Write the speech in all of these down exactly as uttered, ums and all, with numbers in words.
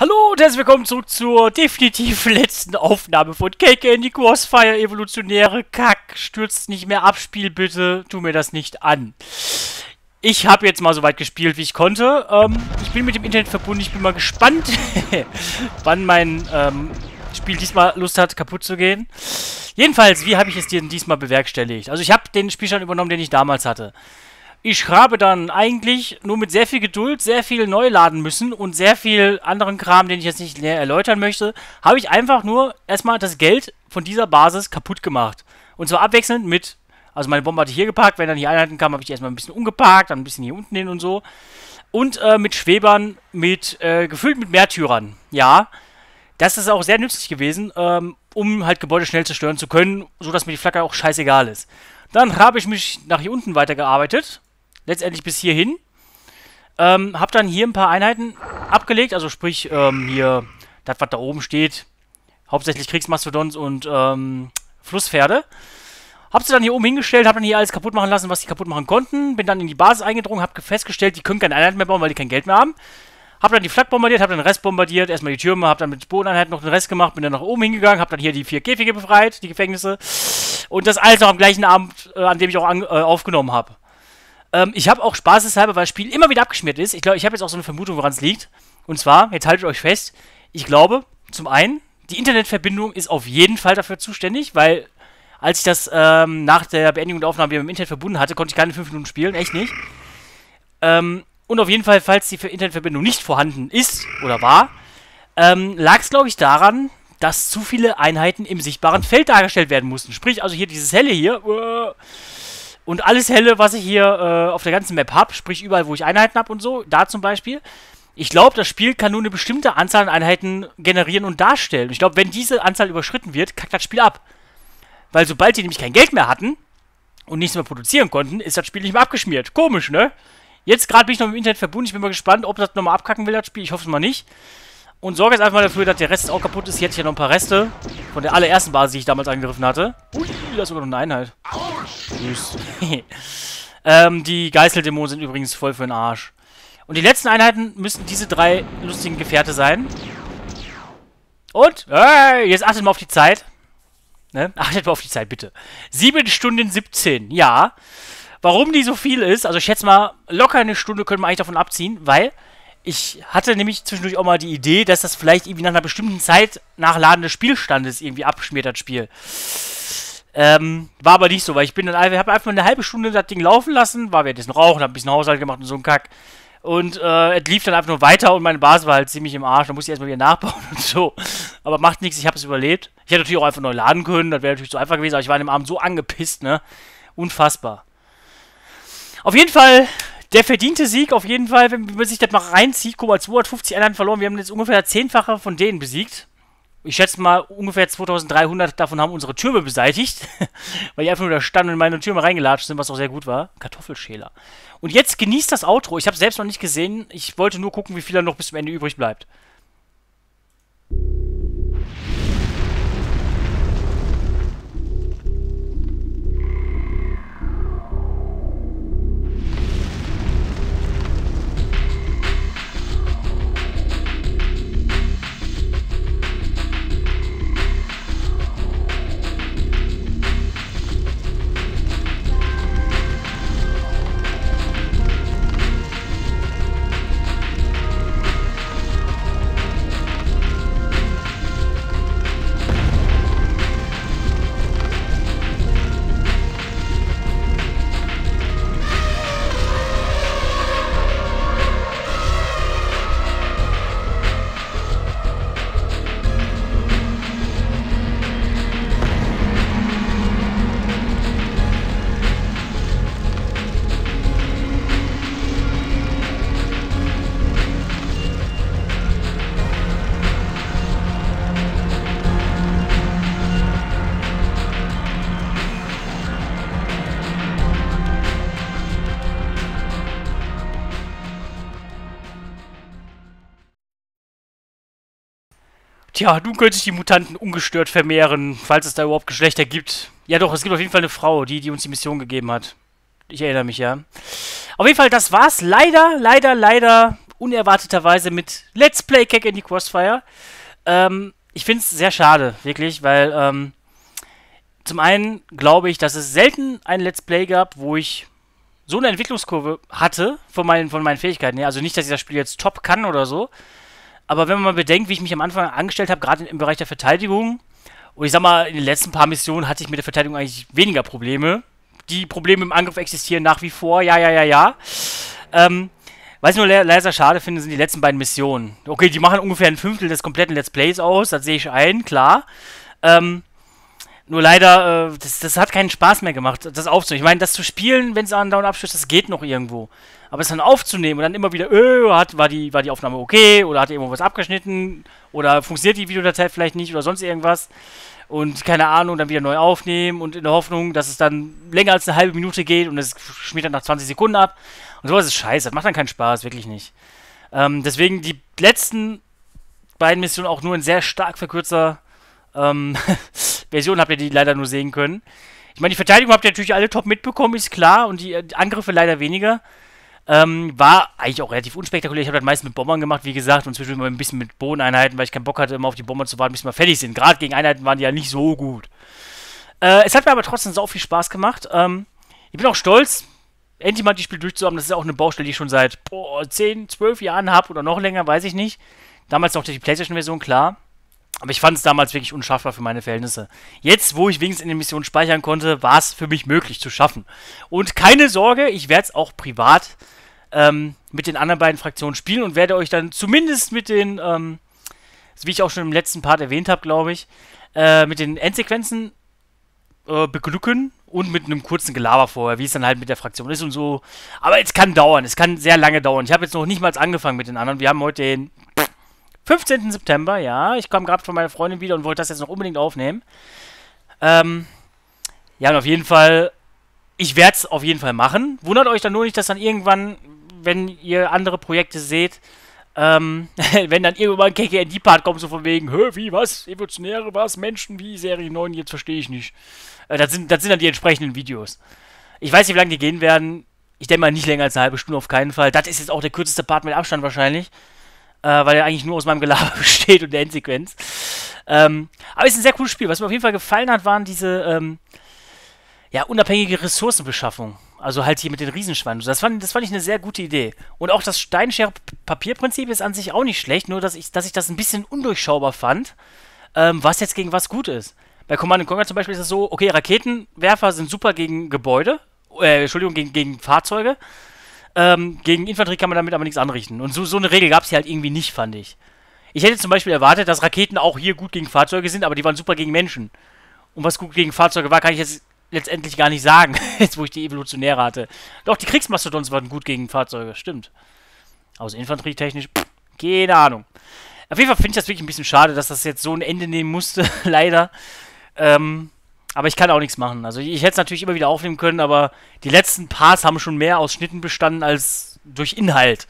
Hallo und herzlich willkommen zurück zur definitiv letzten Aufnahme von K K in die Crossfire Evolutionäre. Kack, stürzt nicht mehr ab, Spiel bitte, tu mir das nicht an. Ich habe jetzt mal so weit gespielt, wie ich konnte. Ähm, ich bin mit dem Internet verbunden, ich bin mal gespannt, wann mein ähm, Spiel diesmal Lust hat, kaputt zu gehen. Jedenfalls, wie habe ich es denn diesmal bewerkstelligt? Also ich habe den Spielstand übernommen, den ich damals hatte. Ich habe dann eigentlich nur mit sehr viel Geduld sehr viel neu laden müssen und sehr viel anderen Kram, den ich jetzt nicht näher erläutern möchte, habe ich einfach nur erstmal das Geld von dieser Basis kaputt gemacht. Und zwar abwechselnd mit, also meine Bombe hatte ich hier geparkt, wenn dann die Einheiten kamen, habe ich die erstmal ein bisschen umgeparkt, dann ein bisschen hier unten hin und so. Und äh, mit Schwebern, mit äh, gefüllt mit Märtyrern, ja. Das ist auch sehr nützlich gewesen, ähm, um halt Gebäude schnell zerstören zu können, sodass mir die Flagge auch scheißegal ist. Dann habe ich mich nach hier unten weitergearbeitet. Letztendlich bis hierhin. Ähm, hab dann hier ein paar Einheiten abgelegt, also sprich, ähm, hier, das, was da oben steht, hauptsächlich Kriegsmastodons und, ähm, Flusspferde. Hab sie dann hier oben hingestellt, hab dann hier alles kaputt machen lassen, was die kaputt machen konnten, bin dann in die Basis eingedrungen, hab festgestellt, die können keine Einheiten mehr bauen, weil die kein Geld mehr haben. Hab dann die Flak bombardiert, hab dann den Rest bombardiert, erstmal die Türme, hab dann mit Bodeneinheiten noch den Rest gemacht, bin dann nach oben hingegangen, hab dann hier die vier Käfige befreit, die Gefängnisse, und das alles noch am gleichen Abend, äh, an dem ich auch an, äh, aufgenommen habe. Ähm, ich habe auch spaßeshalber, weil das Spiel immer wieder abgeschmiert ist. Ich glaube, ich habe jetzt auch so eine Vermutung, woran es liegt. Und zwar, jetzt haltet euch fest, ich glaube, zum einen, die Internetverbindung ist auf jeden Fall dafür zuständig, weil als ich das ähm, nach der Beendigung der Aufnahme wieder mit dem Internet verbunden hatte, konnte ich keine fünf Minuten spielen, echt nicht. Ähm, und auf jeden Fall, falls die Internetverbindung nicht vorhanden ist oder war, ähm, lag es, glaube ich, daran, dass zu viele Einheiten im sichtbaren Feld dargestellt werden mussten. Sprich, also hier dieses helle hier... Uh, Und alles helle, was ich hier äh, auf der ganzen Map habe, sprich überall, wo ich Einheiten habe und so, da zum Beispiel. Ich glaube, das Spiel kann nur eine bestimmte Anzahl an Einheiten generieren und darstellen. Ich glaube, wenn diese Anzahl überschritten wird, kackt das Spiel ab. Weil sobald die nämlich kein Geld mehr hatten und nichts mehr produzieren konnten, ist das Spiel nicht mehr abgeschmiert. Komisch, ne? Jetzt gerade bin ich noch mit dem Internet verbunden. Ich bin mal gespannt, ob das nochmal abkacken will, das Spiel. Ich hoffe es mal nicht. Und sorge jetzt einfach mal dafür, dass der Rest auch kaputt ist. Hier hätte ich ja noch ein paar Reste von der allerersten Basis, die ich damals angegriffen hatte. Ui, da ist sogar noch eine Einheit. Tschüss. ähm, die Geißeldämonen sind übrigens voll für den Arsch. Und die letzten Einheiten müssten diese drei lustigen Gefährte sein. Und, äh, jetzt achtet mal auf die Zeit. Ne? Achtet mal auf die Zeit, bitte. sieben Stunden siebzehn, ja. Warum die so viel ist, also ich schätze mal, locker eine Stunde können wir eigentlich davon abziehen, weil... Ich hatte nämlich zwischendurch auch mal die Idee, dass das vielleicht irgendwie nach einer bestimmten Zeit nachladen des Spielstandes irgendwie abschmiert, das Spiel. Ähm, war aber nicht so, weil ich bin dann einfach, hab einfach mal eine halbe Stunde das Ding laufen lassen, war währenddessen rauchen, hab ein bisschen Haushalt gemacht und so ein Kack. Und, äh, es lief dann einfach nur weiter und meine Basis war halt ziemlich im Arsch, da musste ich erstmal wieder nachbauen und so. Aber macht nichts, ich habe es überlebt. Ich hätte natürlich auch einfach neu laden können, das wäre natürlich so einfach gewesen, aber ich war an dem Abend so angepisst, ne? Unfassbar. Auf jeden Fall... Der verdiente Sieg auf jeden Fall, wenn man sich das mal reinzieht. Guck mal, zweihundertfünfzig Einheiten verloren. Wir haben jetzt ungefähr zehnfache von denen besiegt. Ich schätze mal, ungefähr zweitausenddreihundert davon haben unsere Türme beseitigt. Weil die einfach nur da standen und in meine Türme reingelatscht sind, was auch sehr gut war. Kartoffelschäler. Und jetzt genießt das Outro. Ich habe es selbst noch nicht gesehen. Ich wollte nur gucken, wie viel da noch bis zum Ende übrig bleibt. Tja, nun können sich die Mutanten ungestört vermehren, falls es da überhaupt Geschlechter gibt. Ja doch, es gibt auf jeden Fall eine Frau, die, die uns die Mission gegeben hat. Ich erinnere mich, ja. Auf jeden Fall, das war's leider, leider, leider unerwarteterweise mit Let's Play Cake in die Crossfire. Ähm, ich finde es sehr schade, wirklich, weil ähm, zum einen glaube ich, dass es selten ein Let's Play gab, wo ich so eine Entwicklungskurve hatte von meinen, von meinen Fähigkeiten her. Also nicht, dass ich das Spiel jetzt top kann oder so, aber wenn man mal bedenkt, wie ich mich am Anfang angestellt habe, gerade im Bereich der Verteidigung, und ich sag mal, in den letzten paar Missionen hatte ich mit der Verteidigung eigentlich weniger Probleme. Die Probleme im Angriff existieren nach wie vor, ja, ja, ja, ja. Ähm, was ich nur le leiser schade finde, sind die letzten beiden Missionen. Okay, die machen ungefähr ein Fünftel des kompletten Let's Plays aus, das sehe ich ein, klar. Ähm, nur leider, äh, das, das hat keinen Spaß mehr gemacht, das aufzunehmen. Ich meine, das zu spielen, wenn es an Down abstößt, das geht noch irgendwo. Aber es dann aufzunehmen und dann immer wieder, öh, hat, war, die, war die Aufnahme okay, oder hat irgendwo was abgeschnitten, oder funktioniert die Videodatei vielleicht nicht, oder sonst irgendwas. Und keine Ahnung, dann wieder neu aufnehmen und in der Hoffnung, dass es dann länger als eine halbe Minute geht und es schmiert dann nach zwanzig Sekunden ab. Und sowas ist scheiße, das macht dann keinen Spaß, wirklich nicht. Ähm, deswegen die letzten beiden Missionen auch nur in sehr stark verkürzter ähm, Version habt ihr die leider nur sehen können. Ich meine, die Verteidigung habt ihr natürlich alle top mitbekommen, ist klar, und die, die Angriffe leider weniger. Ähm, war eigentlich auch relativ unspektakulär. Ich habe das meist mit Bombern gemacht, wie gesagt, und zwischendurch mal ein bisschen mit Bodeneinheiten, weil ich keinen Bock hatte, immer auf die Bomber zu warten, bis wir mal fertig sind. Gerade gegen Einheiten waren die ja nicht so gut. Äh, es hat mir aber trotzdem sau viel Spaß gemacht. Ähm, ich bin auch stolz, endlich mal das Spiel durchzuhaben. Das ist ja auch eine Baustelle, die ich schon seit boah, zehn, zwölf Jahren habe oder noch länger, weiß ich nicht. Damals noch die PlayStation-Version, klar. Aber ich fand es damals wirklich unschaffbar für meine Verhältnisse. Jetzt, wo ich wenigstens in den Missionen speichern konnte, war es für mich möglich zu schaffen. Und keine Sorge, ich werde es auch privat Ähm, mit den anderen beiden Fraktionen spielen und werde euch dann zumindest mit den, ähm, wie ich auch schon im letzten Part erwähnt habe, glaube ich, äh, mit den Endsequenzen äh, beglücken und mit einem kurzen Gelaber vorher, wie es dann halt mit der Fraktion ist und so. Aber es kann dauern, es kann sehr lange dauern. Ich habe jetzt noch nicht mal angefangen mit den anderen. Wir haben heute den fünfzehnten September, ja. Ich kam gerade von meiner Freundin wieder und wollte das jetzt noch unbedingt aufnehmen. Ähm, ja, und auf jeden Fall, ich werde es auf jeden Fall machen. Wundert euch dann nur nicht, dass dann irgendwann, wenn ihr andere Projekte seht, ähm, wenn dann irgendwann ein K K N D-Part kommt, so von wegen, hö, wie, was, Evolutionäre, was, Menschen, wie, Serie neun, jetzt verstehe ich nicht. Äh, das, sind, das sind dann die entsprechenden Videos. Ich weiß nicht, wie lange die gehen werden. Ich denke mal, nicht länger als eine halbe Stunde, auf keinen Fall. Das ist jetzt auch der kürzeste Part mit Abstand wahrscheinlich, äh, weil er eigentlich nur aus meinem Gelaber besteht und der Endsequenz. Ähm, aber es ist ein sehr cooles Spiel. Was mir auf jeden Fall gefallen hat, waren diese, ähm, ja, unabhängige Ressourcenbeschaffung. Also halt hier mit den Riesenschweinen. Das fand, das fand ich eine sehr gute Idee. Und auch das Steinschere-Papier-Prinzip ist an sich auch nicht schlecht, nur dass ich, dass ich das ein bisschen undurchschaubar fand, ähm, was jetzt gegen was gut ist. Bei Command and Conquer zum Beispiel ist es so, okay, Raketenwerfer sind super gegen Gebäude, äh, Entschuldigung, gegen, gegen Fahrzeuge. Ähm, gegen Infanterie kann man damit aber nichts anrichten. Und so, so eine Regel gab es hier halt irgendwie nicht, fand ich. Ich hätte zum Beispiel erwartet, dass Raketen auch hier gut gegen Fahrzeuge sind, aber die waren super gegen Menschen. Und was gut gegen Fahrzeuge war, kann ich jetzt letztendlich gar nicht sagen, jetzt wo ich die Evolutionäre hatte. Doch, die Kriegsmastodons waren gut gegen Fahrzeuge, stimmt. Also infanterietechnisch, pff, keine Ahnung. Auf jeden Fall finde ich das wirklich ein bisschen schade, dass das jetzt so ein Ende nehmen musste, leider. Ähm, aber ich kann auch nichts machen. Also ich hätte es natürlich immer wieder aufnehmen können, aber die letzten Parts haben schon mehr aus Schnitten bestanden als durch Inhalt.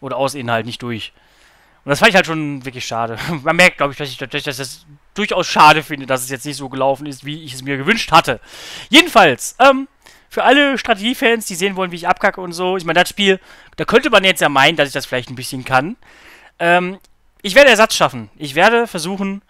Oder aus Inhalt, nicht durch. Und das fand ich halt schon wirklich schade. Man merkt, glaube ich, dass ich das durchaus schade finde, dass es jetzt nicht so gelaufen ist, wie ich es mir gewünscht hatte. Jedenfalls, ähm, für alle Strategiefans, die sehen wollen, wie ich abkacke und so. Ich meine, das Spiel, da könnte man jetzt ja meinen, dass ich das vielleicht ein bisschen kann. Ähm, ich werde Ersatz schaffen. Ich werde versuchen,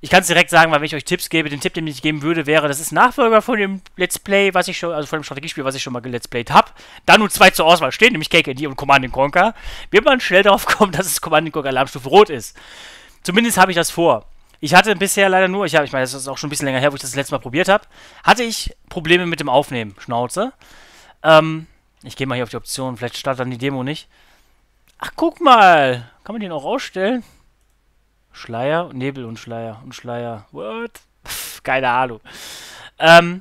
ich kann es direkt sagen, weil wenn ich euch Tipps gebe, den Tipp, den ich geben würde, wäre, das ist Nachfolger von dem Let's Play, was ich schon, also von dem Strategiespiel, was ich schon mal gelet's played habe. Da nur zwei zur Auswahl stehen, nämlich K K N D und Command and Conquer. Wird man schnell darauf kommen, dass es Command and Conquer Alarmstufe Rot ist. Zumindest habe ich das vor. Ich hatte bisher leider nur, ich, hab, ich meine, das ist auch schon ein bisschen länger her, wo ich das, das letzte Mal probiert habe, hatte ich Probleme mit dem Aufnehmen. Schnauze. Ähm, ich gehe mal hier auf die Option, vielleicht startet dann die Demo nicht. Ach, guck mal! Kann man den auch rausstellen? Schleier, Nebel und Schleier und Schleier. What? Pff, keine Ahnung. Ähm,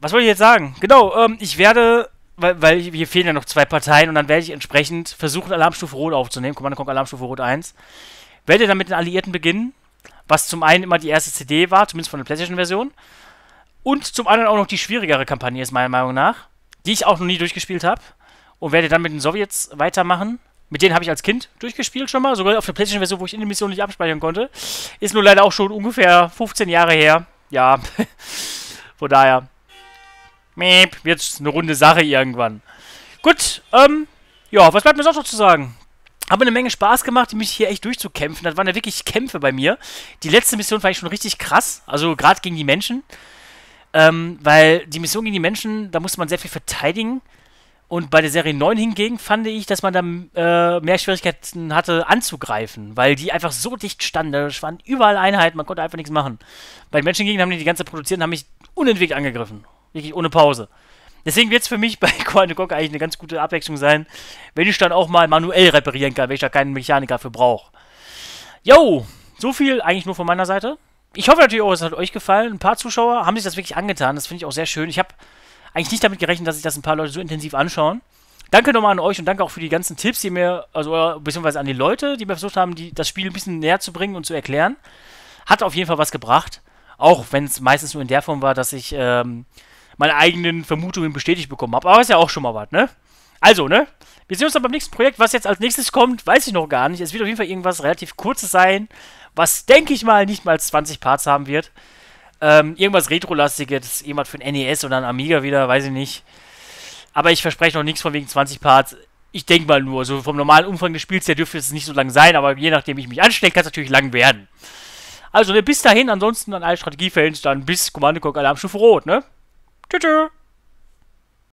was wollte ich jetzt sagen? Genau, ähm, ich werde, weil, weil hier fehlen ja noch zwei Parteien und dann werde ich entsprechend versuchen, Alarmstufe Rot aufzunehmen. Command and Conquer Alarmstufe Rot eins. Werde dann mit den Alliierten beginnen, was zum einen immer die erste C D war, zumindest von der PlayStation-Version. Und zum anderen auch noch die schwierigere Kampagne ist, meiner Meinung nach, die ich auch noch nie durchgespielt habe. Und werde dann mit den Sowjets weitermachen. Mit denen habe ich als Kind durchgespielt schon mal, sogar auf der PlayStation-Version, wo ich in der Mission nicht abspeichern konnte. Ist nur leider auch schon ungefähr fünfzehn Jahre her. Ja, von daher, meep, wird's eine runde Sache irgendwann. Gut, ähm, Ja, was bleibt mir sonst noch zu sagen? Habe eine Menge Spaß gemacht, mich hier echt durchzukämpfen. Das waren ja wirklich Kämpfe bei mir. Die letzte Mission fand ich schon richtig krass. Also gerade gegen die Menschen. Ähm, weil die Mission gegen die Menschen, da musste man sehr viel verteidigen. Und bei der Serie neun hingegen fand ich, dass man da äh, mehr Schwierigkeiten hatte anzugreifen. Weil die einfach so dicht standen. Da waren überall Einheiten, man konnte einfach nichts machen. Bei den Menschen hingegen haben die die ganze Zeit produziert und haben mich unentwegt angegriffen. Wirklich ohne Pause. Deswegen wird es für mich bei Command and Conquer eigentlich eine ganz gute Abwechslung sein, wenn ich dann auch mal manuell reparieren kann, wenn ich da keinen Mechaniker für brauche. Jo, so viel eigentlich nur von meiner Seite. Ich hoffe natürlich auch, es hat euch gefallen. Ein paar Zuschauer haben sich das wirklich angetan. Das finde ich auch sehr schön. Ich habe eigentlich nicht damit gerechnet, dass sich das ein paar Leute so intensiv anschauen. Danke nochmal an euch und danke auch für die ganzen Tipps, die mir, also beziehungsweise an die Leute, die mir versucht haben, die, das Spiel ein bisschen näher zu bringen und zu erklären. Hat auf jeden Fall was gebracht. Auch wenn es meistens nur in der Form war, dass ich ähm, meine eigenen Vermutungen bestätigt bekommen habe. Aber ist ja auch schon mal was, ne? Also, ne? Wir sehen uns dann beim nächsten Projekt. Was jetzt als nächstes kommt, weiß ich noch gar nicht. Es wird auf jeden Fall irgendwas relativ Kurzes sein, was, denke ich mal, nicht mal zwanzig Parts haben wird. Ähm, irgendwas Retro-lastiges, irgendwas für ein N E S oder ein Amiga wieder, weiß ich nicht. Aber ich verspreche noch nichts von wegen zwanzig Parts. Ich denke mal nur, so vom normalen Umfang des Spiels her dürfte es nicht so lang sein, aber je nachdem ich mich anstelle, kann es natürlich lang werden. Also, ne, bis dahin, ansonsten an alle Strategiefans, dann bis Command and Conquer Alarmstufe Rot, ne? Tschüss.